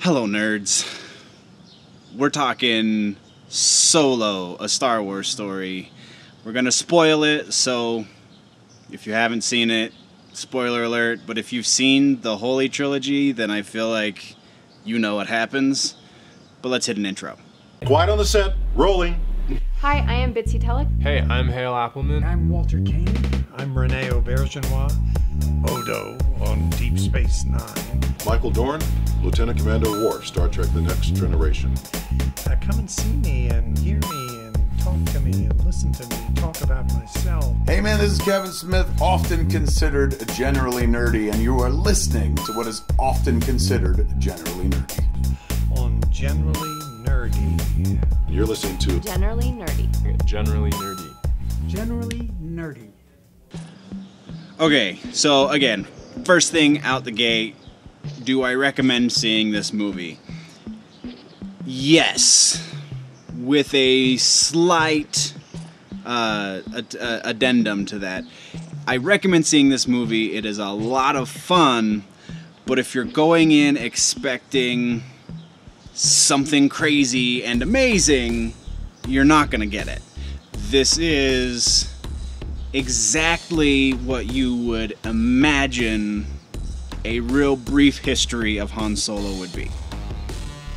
Hello, nerds. We're talking Solo, a Star Wars story. We're going to spoil it, so if you haven't seen it, spoiler alert. But if you've seen the Holy Trilogy, then I feel like you know what happens. But let's hit an intro. Quiet on the set. Rolling. Hi, I am Bitsy Tulloch. Hey, I'm Hale Appleman. I'm Walter Koenig. I'm Rene Auberginois. Odo on Deep Space Nine. Michael Dorn, Lieutenant Commander Worf, Star Trek The Next Generation. Come and see me and hear me and talk to me and listen to me talk about myself. Hey man, this is Kevin Smith, often considered Generally Nerdy, and you are listening to what is often considered Generally Nerdy. On Generally Nerdy. You're listening to Generally Nerdy. Generally Nerdy. Generally Nerdy. Okay, so again, first thing out the gate, do I recommend seeing this movie? Yes, with a slight addendum to that. I recommend seeing this movie. It is a lot of fun, but if you're going in expecting something crazy and amazing, you're not gonna get it. This is exactly what you would imagine a real brief history of Han Solo would be.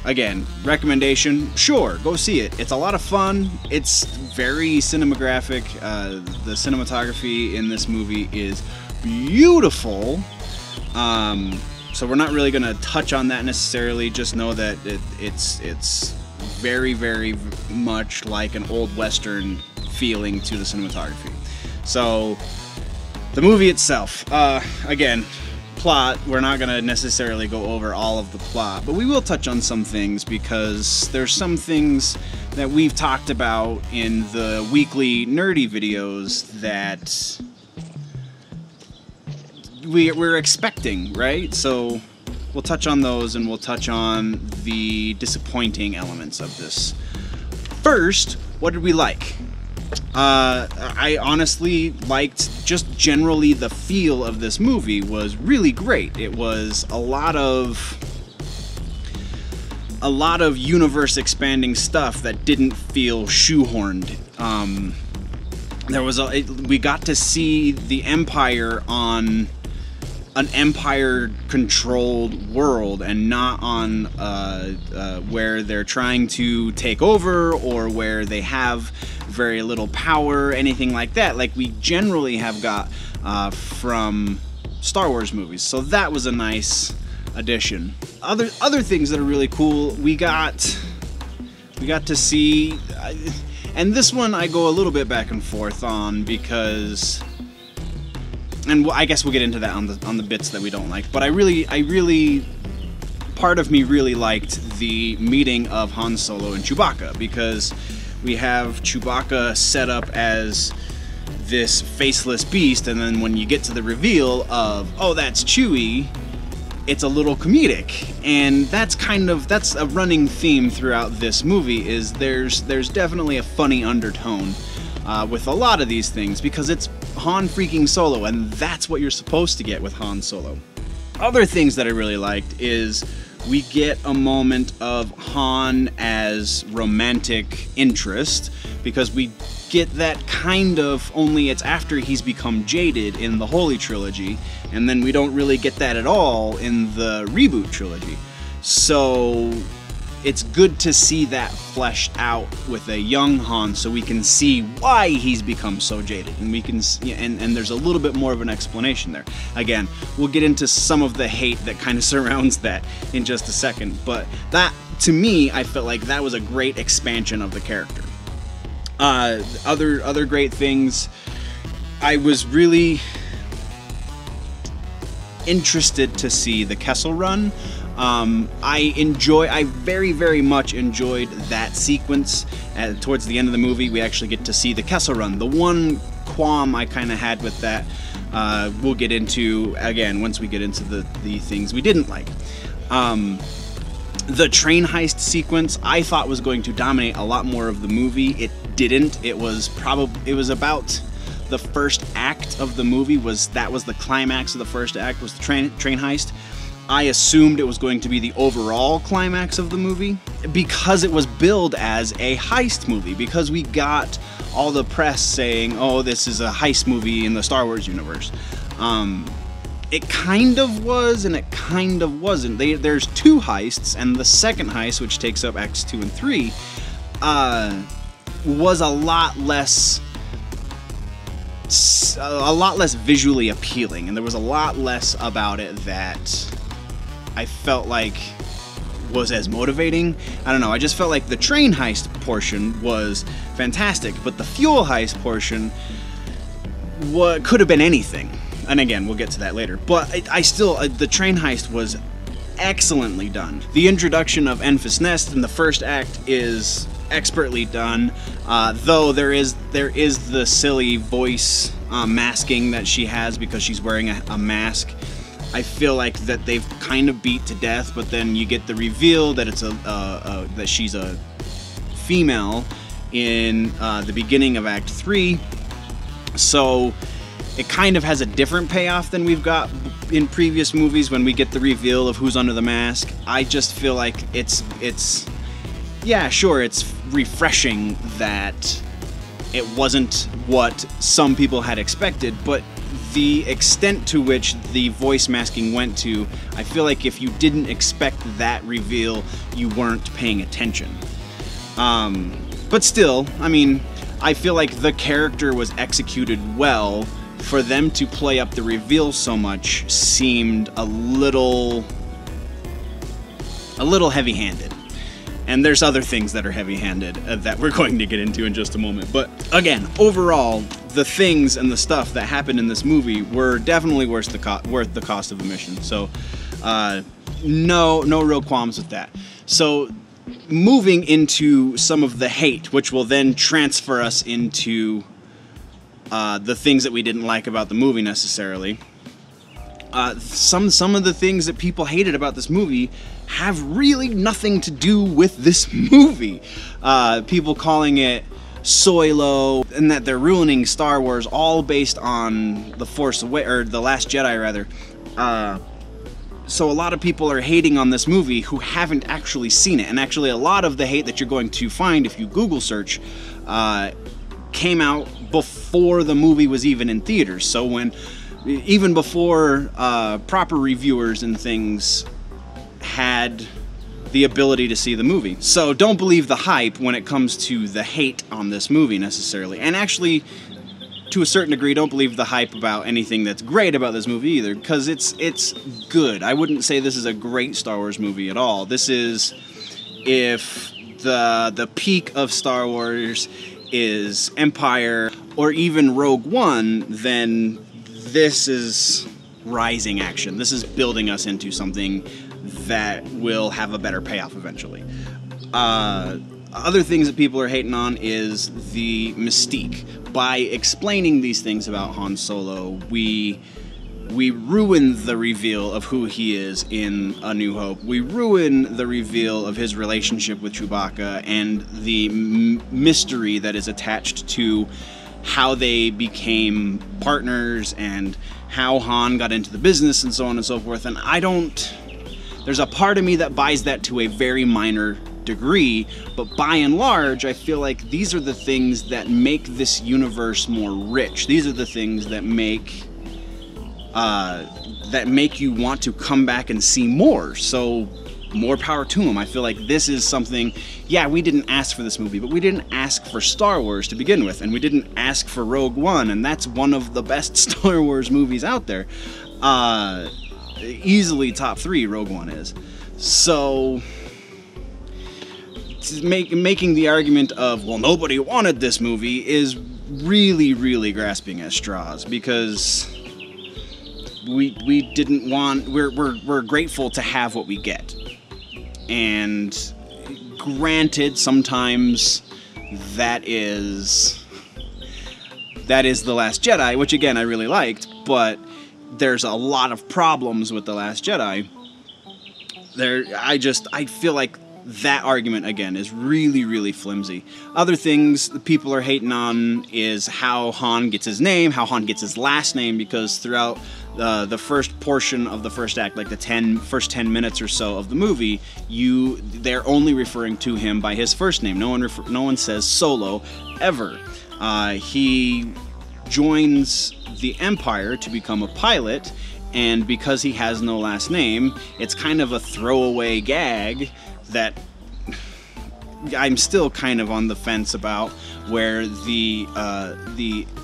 Again, recommendation, sure, go see it. It's a lot of fun. It's very cinematographic. The cinematography in this movie is beautiful. So we're not really going to touch on that necessarily. Just know that it's very, very much like an old Western feeling to the cinematography. So the movie itself, again, plot, we're not going to necessarily go over all of the plot, but we will touch on some things because there's some things that we've talked about in the weekly nerdy videos that we're expecting, right? So we'll touch on those and we'll touch on the disappointing elements of this. First, what did we like? I honestly liked just generally the feel of this movie was really great. It was a lot of universe expanding stuff that didn't feel shoehorned. We got to see the Empire on an Empire controlled world and not on where they're trying to take over or where they have very little power, anything like that, like we generally have got from Star Wars movies. So that was a nice addition. Other things that are really cool, we got to see, and this one I go a little bit back and forth on because, and I guess we'll get into that on the bits that we don't like, but I really part of me really liked the meeting of Han Solo and Chewbacca, because we have Chewbacca set up as this faceless beast, and then when you get to the reveal of, oh, that's Chewie, it's a little comedic. And that's a running theme throughout this movie, is there's definitely a funny undertone with a lot of these things, because it's Han freaking Solo, and that's what you're supposed to get with Han Solo. Other things that I really liked is we get a moment of Han as romantic interest, because we get that kind of, only it's after he's become jaded in the Holy Trilogy, and then we don't really get that at all in the Reboot Trilogy. So it's good to see that fleshed out with a young Han, so we can see why he's become so jaded, and we can see, and there's a little bit more of an explanation there. Again, we'll get into some of the hate that kind of surrounds that in just a second, but that, to me, I felt like that was a great expansion of the character. Other great things, I was really interested to see the Kessel Run. I very, very much enjoyed that sequence. Towards the end of the movie, we actually get to see the Kessel Run. The one qualm I kind of had with that, we'll get into, again, once we get into the things we didn't like. The train heist sequence, I thought was going to dominate a lot more of the movie. It didn't. It was about the first act of the movie. That was the climax of the first act, was the train heist. I assumed it was going to be the overall climax of the movie because it was billed as a heist movie, because we got all the press saying, oh, this is a heist movie in the Star Wars universe. It kind of was and it kind of wasn't. There's two heists, and the second heist, which takes up acts 2 and 3, was a lot less visually appealing, and there was a lot less about it that I felt like was as motivating. I don't know, I just felt like the train heist portion was fantastic, but the fuel heist portion could have been anything. And again, we'll get to that later. But I still, the train heist was excellently done. The introduction of Enfys Nest in the first act is expertly done, though there is the silly voice masking that she has because she's wearing a mask. I feel like that they've kind of beat to death, but then you get the reveal that it's that she's a female in the beginning of Act 3. So it kind of has a different payoff than we've got in previous movies when we get the reveal of who's under the mask. I just feel like it's yeah, sure, it's refreshing that it wasn't what some people had expected, but the extent to which the voice masking went to, I feel like if you didn't expect that reveal, you weren't paying attention. But still, I mean, I feel like the character was executed well. For them to play up the reveal so much seemed a little heavy-handed. And there's other things that are heavy-handed that we're going to get into in just a moment. But again, overall, the things and the stuff that happened in this movie were definitely worth the cost of admission. So no real qualms with that. So moving into some of the hate, which will then transfer us into the things that we didn't like about the movie necessarily. Some of the things that people hated about this movie have really nothing to do with this movie. People calling it Soilo, and that they're ruining Star Wars, all based on The Force Awakens, or The Last Jedi rather. So a lot of people are hating on this movie who haven't actually seen it, and actually a lot of the hate that you're going to find if you Google search came out before the movie was even in theaters. So even before proper reviewers and things had the ability to see the movie. So don't believe the hype when it comes to the hate on this movie necessarily. And actually, to a certain degree, don't believe the hype about anything that's great about this movie either, because it's good. I wouldn't say this is a great Star Wars movie at all. This is, if the peak of Star Wars is Empire or even Rogue One, then this is rising action. This is building us into something that will have a better payoff eventually. Other things that people are hating on is the mystique. By explaining these things about Han Solo, we ruin the reveal of who he is in A New Hope. We ruin the reveal of his relationship with Chewbacca and the mystery that is attached to how they became partners and how Han got into the business and so on and so forth. And I don't... There's a part of me that buys that to a very minor degree, but by and large, I feel like these are the things that make this universe more rich. These are the things that make you want to come back and see more. So more power to them. I feel like this is something, yeah, we didn't ask for this movie, but we didn't ask for Star Wars to begin with, and we didn't ask for Rogue One, and that's one of the best Star Wars movies out there. Easily top 3, Rogue One is. So making the argument of, well, nobody wanted this movie is really, really grasping at straws, because we didn't want, we're grateful to have what we get. And granted, sometimes that is The Last Jedi, which again I really liked, but there's a lot of problems with The Last Jedi. I feel like that argument again is really, really flimsy. Other things that people are hating on is how Han gets his name, how Han gets his last name, because throughout the first portion of the first act, like the first 10 minutes or so of the movie, they're only referring to him by his first name. No one says Solo ever. He joins the Empire to become a pilot, and because he has no last name, it's kind of a throwaway gag that I'm still kind of on the fence about, where the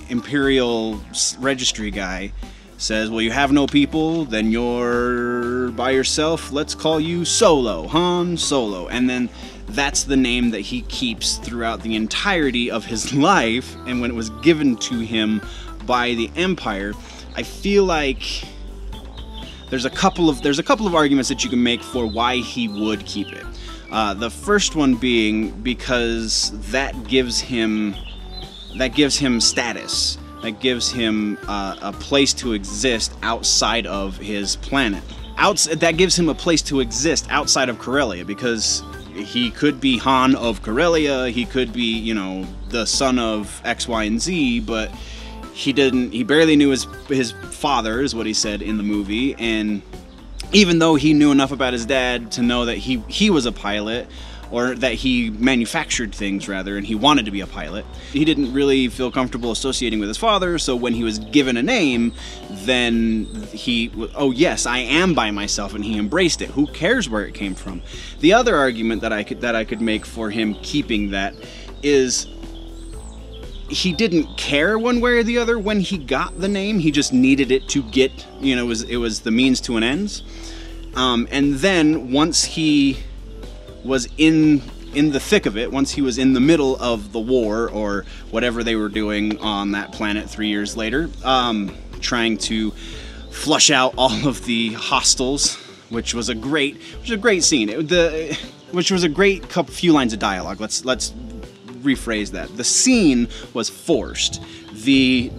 Imperial registry guy says, well, you have no people, then you're by yourself, let's call you Solo, Han Solo. And then that's the name that he keeps throughout the entirety of his life, and when it was given to him by the Empire. I feel like there's a couple of arguments that you can make for why he would keep it. The first one being because that gives him status, that gives him a place to exist outside of his planet. That gives him a place to exist outside of Corellia, because he could be Han of Corellia, he could be, you know, the son of X, Y, and Z, but he barely knew his father, is what he said in the movie, and even though he knew enough about his dad to know that he was a pilot, or that he manufactured things, rather, and he wanted to be a pilot, he didn't really feel comfortable associating with his father, so when he was given a name, then he, oh yes, I am by myself, and he embraced it. Who cares where it came from? The other argument that I could make for him keeping that is he didn't care one way or the other when he got the name. He just needed it to get, you know, it was the means to an end. And then once he was in the thick of it, once he was in the middle of the war or whatever they were doing on that planet 3 years later, trying to flush out all of the hostiles, which was a great scene. Which was a great few lines of dialogue. Let's rephrase that. The scene was forced. The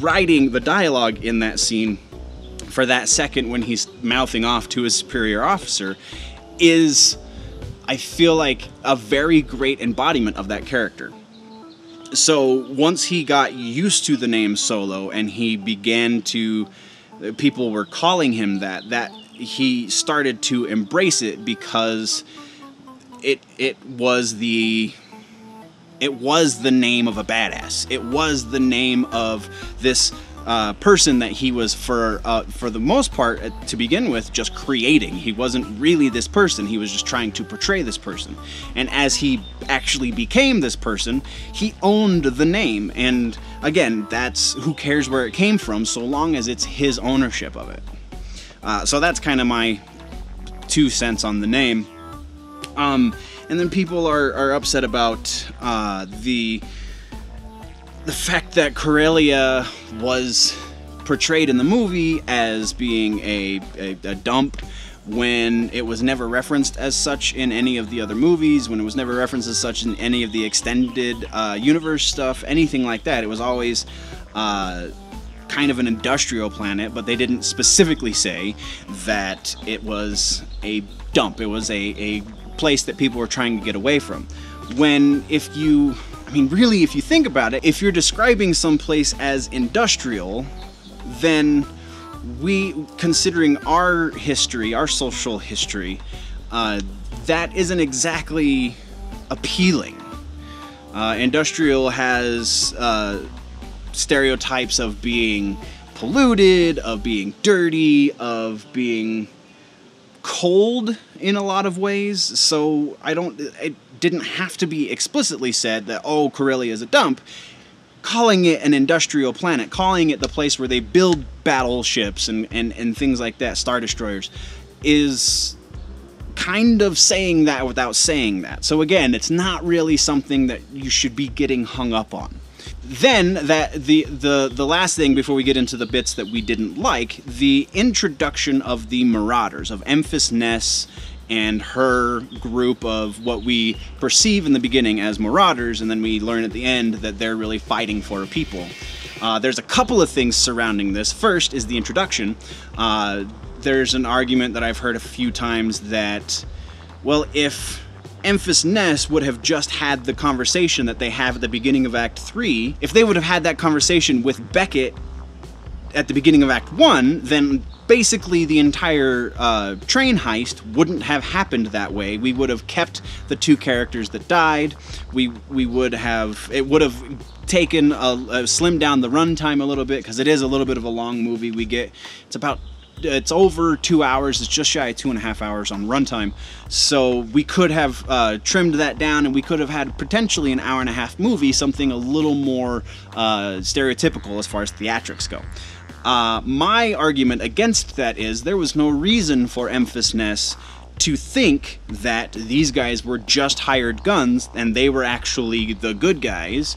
writing, the dialogue in that scene, for that second when he's mouthing off to his superior officer, is, I feel like, a very great embodiment of that character. So once he got used to the name Solo and he began to, people were calling him that he started to embrace it, because it was the name of a badass. It was the name of this person that he was, for the most part, to begin with, just creating. He wasn't really this person. He was just trying to portray this person. And as he actually became this person, he owned the name. And again, that's who cares where it came from, so long as it's his ownership of it. So that's kind of my 2 cents on the name. And then people are upset about the fact that Corellia was portrayed in the movie as being a dump, when it was never referenced as such in any of the other movies, when it was never referenced as such in any of the extended universe stuff, anything like that. It was always kind of an industrial planet, but they didn't specifically say that it was a dump. It was a place that people were trying to get away from. When, if you think about it, if you're describing some place as industrial, then we, considering our history, our social history, that isn't exactly appealing. Industrial has stereotypes of being polluted, of being dirty, of being cold in a lot of ways, so it didn't have to be explicitly said that, oh, Corellia is a dump. Calling it an industrial planet, calling it the place where they build battleships and things like that, Star Destroyers, is kind of saying that without saying that. So again, it's not really something that you should be getting hung up on. Then the last thing before we get into the bits that we didn't like, the introduction of the Marauders, of Enfys Nest and her group of what we perceive in the beginning as Marauders, and then we learn at the end that they're really fighting for people. There's a couple of things surrounding this. First is the introduction. There's an argument that I've heard a few times that, well, if Enfys Nest would have just had the conversation that they have at the beginning of Act 3, if they would have had that conversation with Beckett at the beginning of Act 1, then basically the entire train heist wouldn't have happened that way. We would have kept the two characters that died. We would have, it would have taken slimmed down the runtime a little bit, because it is a little bit of a long movie. We get, it's over 2 hours. It's just shy of 2.5 hours on runtime. So we could have trimmed that down, and we could have had potentially an 1.5 hour movie, something a little more stereotypical as far as theatrics go. My argument against that is there was no reason for Enfys Nest to think that these guys were just hired guns and they were actually the good guys.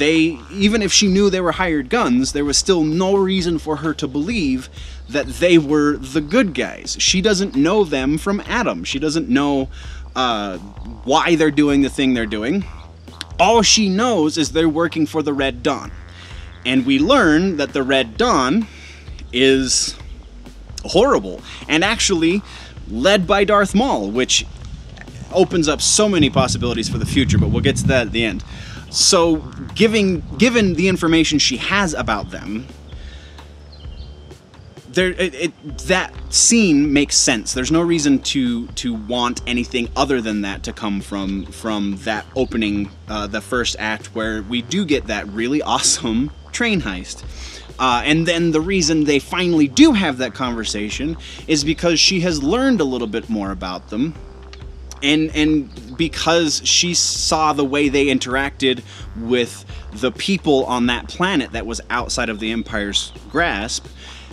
Even if she knew they were hired guns, there was still no reason for her to believe that they were the good guys. She doesn't know them from Adam. She doesn't know why they're doing the thing they're doing. All she knows is they're working for the Red Dawn. And we learn that the Red Dawn is horrible and actually led by Darth Maul, which opens up so many possibilities for the future, but we'll get to that at the end. So given the information she has about them, that scene makes sense. There's no reason to want anything other than that to come from that opening, the first act, where we do get that really awesome train heist. And then the reason they finally do have that conversation is because she has learned a little bit more about them. And because she saw the way they interacted with the people on that planet that was outside of the Empire's grasp,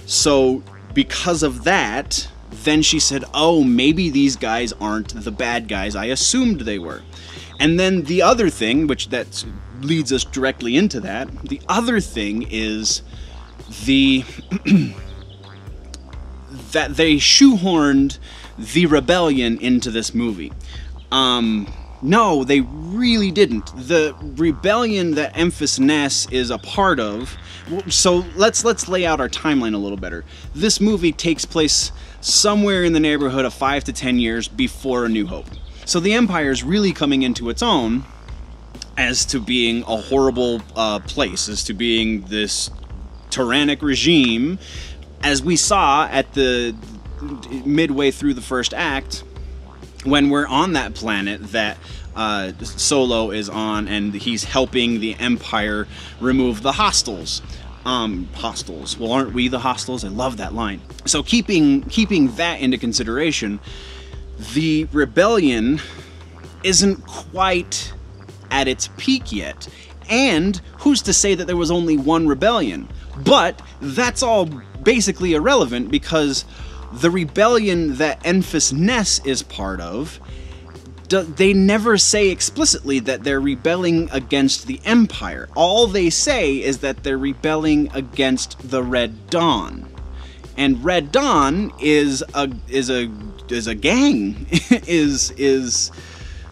so because of that, then she said, oh, maybe these guys aren't the bad guys I assumed they were. And then the other thing, which that leads us directly into that, the other thing is that they shoehorned the rebellion into this movie. No, they really didn't. The rebellion that Enfys Nest is a part of, so let's lay out our timeline a little better. This movie takes place somewhere in the neighborhood of 5 to 10 years before A New Hope. So the Empire is really coming into its own as to being a horrible place, as to being this tyrannic regime, as we saw at the midway through the first act, when we're on that planet that Solo is on, and he's helping the Empire remove the hostiles. Well, aren't we the hostiles? I love that line. So keeping that into consideration, the rebellion isn't quite at its peak yet. And who's to say that there was only one rebellion? But that's all basically irrelevant, because the rebellion that Enfys Nest is part of, they never say explicitly that they're rebelling against the Empire. All they say is that they're rebelling against the Red Dawn. And Red Dawn is a gang, is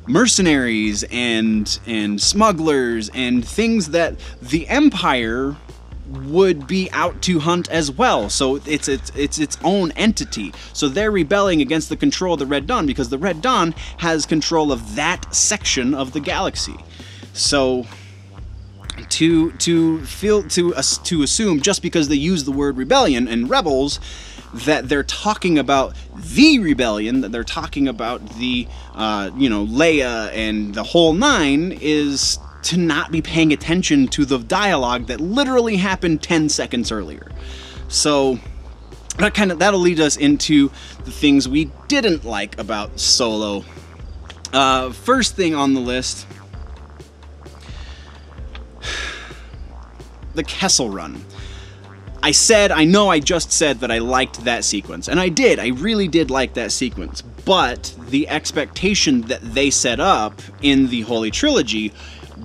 mercenaries and smugglers and things that the Empire would be out to hunt as well. So it's its own entity. So they're rebelling against the control of the Red Dawn, because the Red Dawn has control of that section of the galaxy. So to assume, just because they use the word rebellion and rebels, that they're talking about the rebellion, that they're talking about the you know, Leia and the whole nine, is to not be paying attention to the dialogue that literally happened 10 seconds earlier. So that'll lead us into the things we didn't like about Solo. First thing on the list, the Kessel Run. I just said that I liked that sequence, and I did. I really did like that sequence, but the expectation that they set up in the Holy Trilogy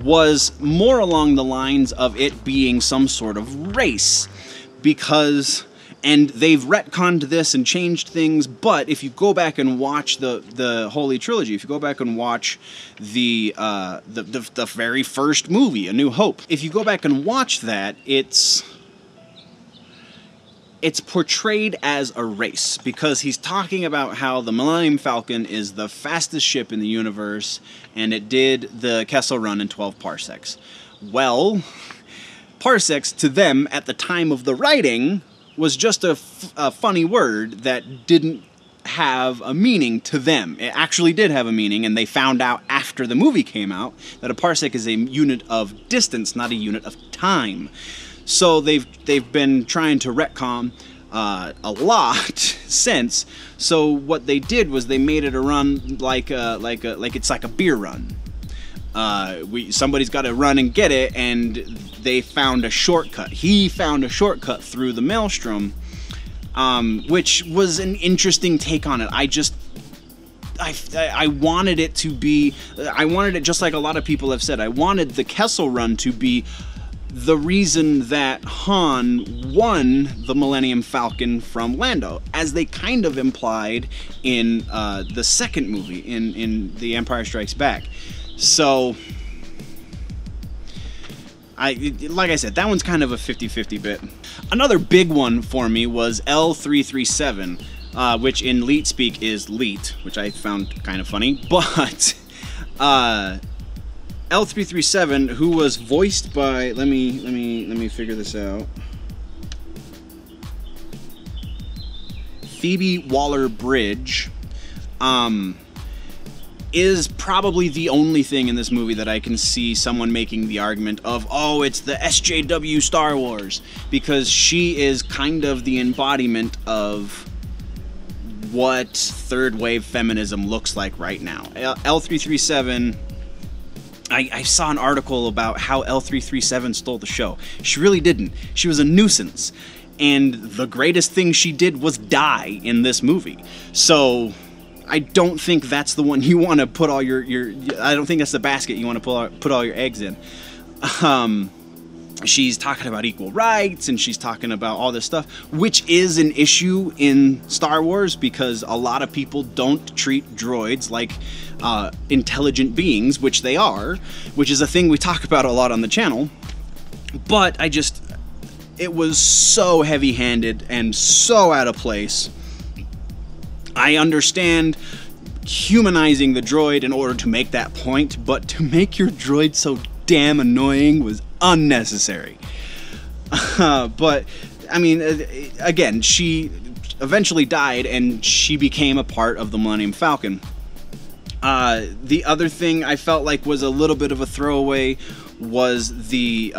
was more along the lines of it being some sort of race, because, and they've retconned this and changed things, but if you go back and watch the Holy Trilogy, if you go back and watch the very first movie, A New Hope, if you go back and watch that, it's portrayed as a race, because he's talking about how the Millennium Falcon is the fastest ship in the universe, and it did the Kessel Run in 12 parsecs. Well, parsecs to them at the time of the writing was just a funny word that didn't have a meaning to them. It actually did have a meaning, and they found out after the movie came out that a parsec is a unit of distance, not a unit of time. So they've been trying to retcon a lot since. So what they did was they made it a run like it's like a beer run. Somebody's got to run and get it, and they found a shortcut. He found a shortcut through the maelstrom, which was an interesting take on it. I wanted it to be, just like a lot of people have said, I wanted the Kessel Run to be the reason that Han won the Millennium Falcon from Lando, as they kind of implied in the second movie, in The Empire Strikes Back. So, like I said, that one's kind of a 50-50 bit. Another big one for me was L337, which in Leet speak is Leet, which I found kind of funny. But L337, who was voiced by, let me figure this out. Phoebe Waller-Bridge. Is probably the only thing in this movie that I can see someone making the argument of, oh, it's the SJW Star Wars, because she is kind of the embodiment of what third wave feminism looks like right now. L337, I saw an article about how L337 stole the show. She really didn't. She was a nuisance. And the greatest thing she did was die in this movie. So I don't think that's the one you want to put all your I don't think that's the basket you want to put all your eggs in. She's talking about equal rights, and she's talking about all this stuff, which is an issue in Star Wars because a lot of people don't treat droids like intelligent beings, which they are, which is a thing we talk about a lot on the channel. But it was so heavy-handed and so out of place. I understand humanizing the droid in order to make that point, but to make your droid so damn annoying was unnecessary. But, I mean, again, she eventually died and she became a part of the Millennium Falcon. The other thing I felt like was a little bit of a throwaway was the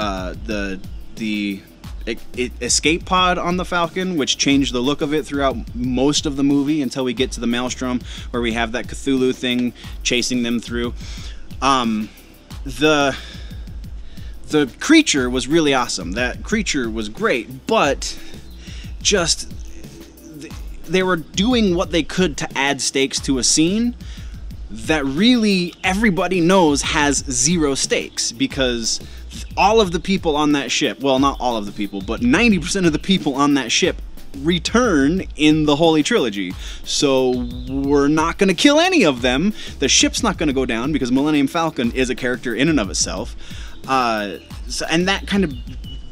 escape pod on the Falcon, which changed the look of it throughout most of the movie until we get to the Maelstrom, where we have that Cthulhu thing chasing them through. The creature was really awesome. That creature was great, but just they were doing what they could to add stakes to a scene that really everybody knows has zero stakes, because all of the people on that ship, well, not all of the people, but 90% of the people on that ship return in the Holy Trilogy. So we're not going to kill any of them. The ship's not going to go down because Millennium Falcon is a character in and of itself. And that kind of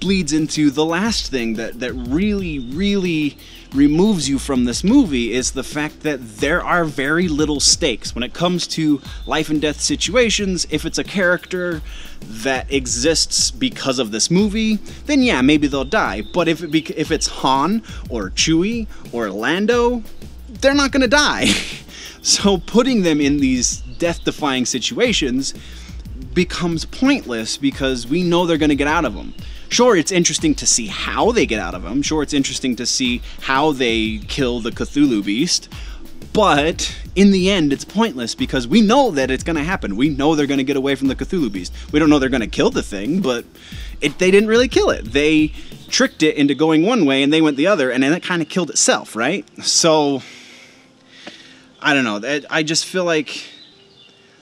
bleeds into the last thing that really, really removes you from this movie, is the fact that there are very little stakes when it comes to life and death situations. If it's a character that exists because of this movie, then yeah, maybe they'll die. But if it's Han or Chewie or Lando, they're not gonna die. So putting them in these death-defying situations becomes pointless because we know they're gonna get out of them. Sure, it's interesting to see how they get out of them. Sure, it's interesting to see how they kill the Cthulhu beast. But in the end, it's pointless because we know that it's going to happen. We know they're going to get away from the Cthulhu beast. We don't know they're going to kill the thing, but they didn't really kill it. They tricked it into going one way and they went the other, and then it kind of killed itself, right? So, I don't know. I just feel like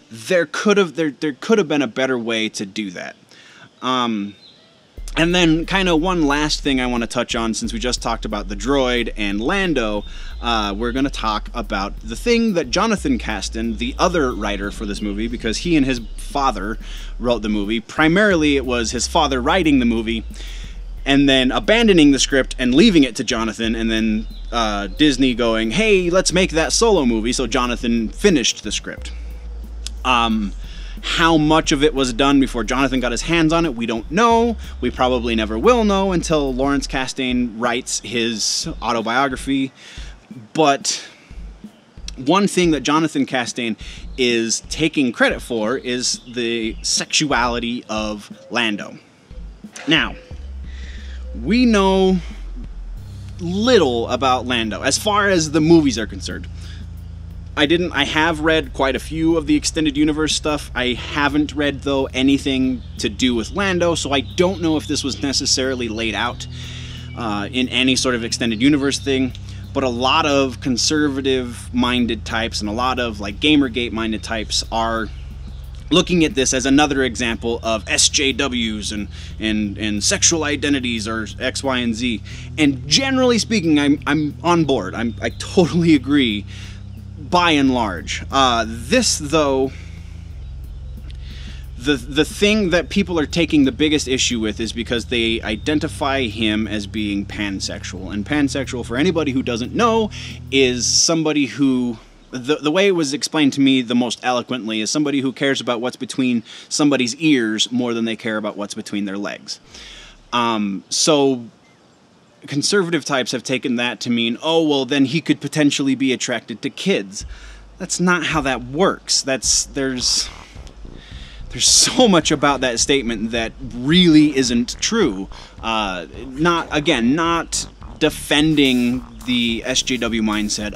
there could have been a better way to do that. And then kind of one last thing I want to touch on, since we just talked about the droid and Lando, we're going to talk about the thing that Jonathan Kasdan, the other writer for this movie, because he and his father wrote the movie. Primarily it was his father writing the movie and then abandoning the script and leaving it to Jonathan, and then Disney going, hey, let's make that Solo movie. So Jonathan finished the script. How much of it was done before Jonathan got his hands on it, we don't know. We probably never will know until Lawrence Kasdan writes his autobiography. But one thing that Jonathan Kasdan is taking credit for is the sexuality of Lando. Now, we know little about Lando as far as the movies are concerned. I have read quite a few of the extended universe stuff. I haven't read, though, anything to do with Lando, so I don't know if this was necessarily laid out in any sort of extended universe thing. But a lot of conservative-minded types and a lot of like Gamergate-minded types are looking at this as another example of SJWs and sexual identities or X, Y, and Z. And generally speaking, I'm on board. I totally agree, by and large. This, though, the thing that people are taking the biggest issue with is because they identify him as being pansexual. And pansexual, for anybody who doesn't know, is somebody who, the way it was explained to me the most eloquently, is somebody who cares about what's between somebody's ears more than they care about what's between their legs. So conservative types have taken that to mean, oh, well, then he could potentially be attracted to kids. That's not how that works. There's so much about that statement that really isn't true. Not defending the SJW mindset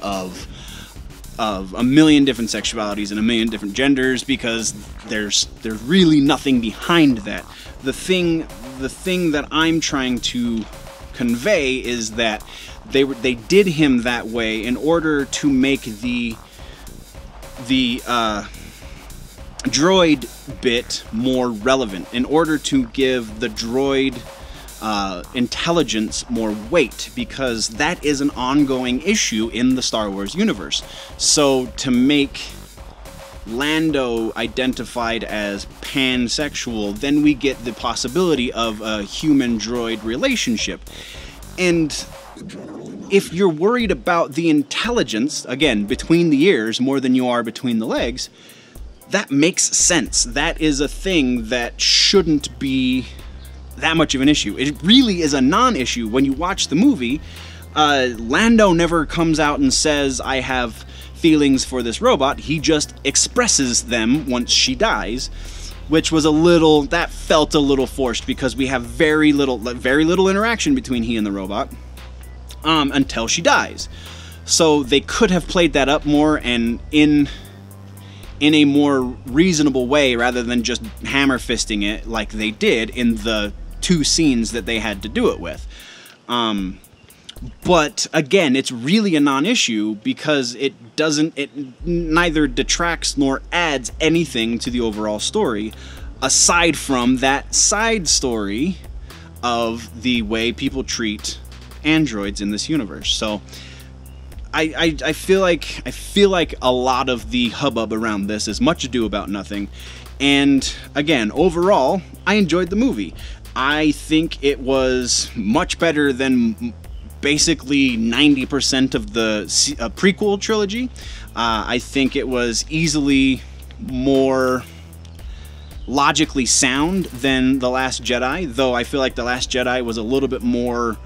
of a million different sexualities and a million different genders, because there's really nothing behind that. The thing that I'm trying to convey is that they did him that way in order to make the droid bit more relevant, in order to give the droid intelligence more weight, because that is an ongoing issue in the Star Wars universe. So to make Lando identified as pansexual, then we get the possibility of a human-droid relationship. And if you're worried about the intelligence, again, between the ears more than you are between the legs, that makes sense. That is a thing that shouldn't be that much of an issue. It really is a non-issue. When you watch the movie, Lando never comes out and says, I have feelings for this robot. He just expresses them once she dies, which was that felt a little forced, because we have very little interaction between he and the robot until she dies. So they could have played that up more and in a more reasonable way, rather than just hammer fisting it like they did in the two scenes that they had to do it with. But again, it's really a non-issue, because it neither detracts nor adds anything to the overall story, aside from that side story of the way people treat androids in this universe. So I feel like a lot of the hubbub around this is much ado about nothing. And again, overall, I enjoyed the movie. I think it was much better than basically 90% of the prequel trilogy. I think it was easily more logically sound than The Last Jedi, though I feel like The Last Jedi was a little bit more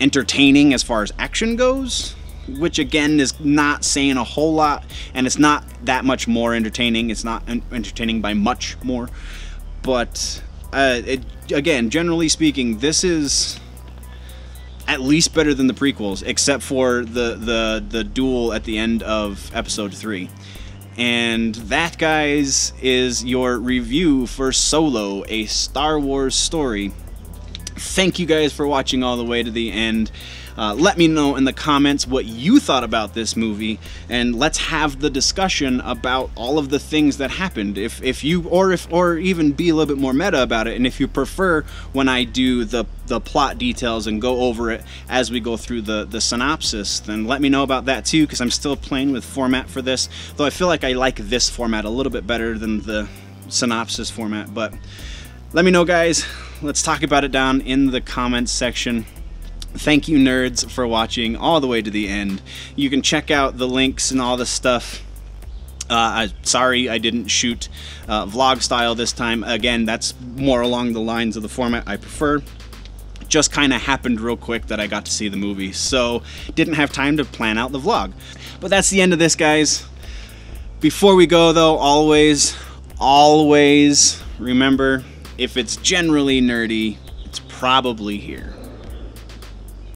entertaining as far as action goes, which again is not saying a whole lot, and it's not that much more entertaining. It's not entertaining by much more, but again, generally speaking, this is at least better than the prequels, except for the duel at the end of episode 3. And that, guys, is your review for Solo, a Star Wars story. Thank you guys for watching all the way to the end. Let me know in the comments what you thought about this movie, and let's have the discussion about all of the things that happened. Or even be a little bit more meta about it. And if you prefer when I do the plot details and go over it as we go through the synopsis, then let me know about that too, because I'm still playing with format for this. Though I feel like I like this format a little bit better than the synopsis format. But let me know, guys. Let's talk about it down in the comments section. Thank you, nerds, for watching all the way to the end. You can check out the links and all the stuff Sorry I didn't shoot vlog style this time. Again, that's more along the lines of the format I prefer. Just kind of happened real quick that I got to see the movie, so didn't have time to plan out the vlog. But that's the end of this, guys. Before we go though, always remember, if it's generally nerdy, it's probably here.